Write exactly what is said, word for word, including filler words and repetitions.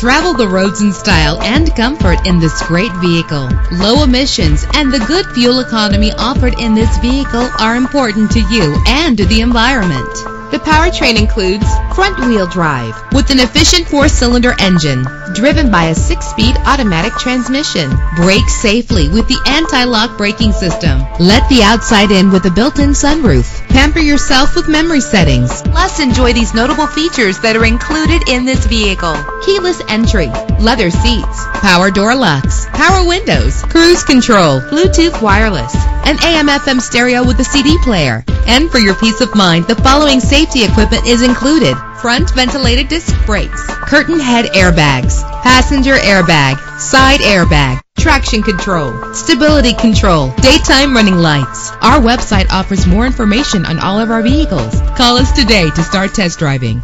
Travel the roads in style and comfort in this great vehicle. Low emissions and the good fuel economy offered in this vehicle are important to you and to the environment. The powertrain includes front-wheel drive with an efficient four-cylinder engine driven by a six-speed automatic transmission. Brake safely with the anti-lock braking system. Let the outside in with a built-in sunroof. Pamper yourself with memory settings. Plus, enjoy these notable features that are included in this vehicle: keyless entry, leather seats, power door locks, power windows, cruise control, Bluetooth wireless, an A M F M stereo with a C D player. And for your peace of mind, the following safety equipment is included: front ventilated disc brakes, curtain head airbags, passenger airbag, side airbag, traction control, stability control, daytime running lights. Our website offers more information on all of our vehicles. Call us today to start test driving.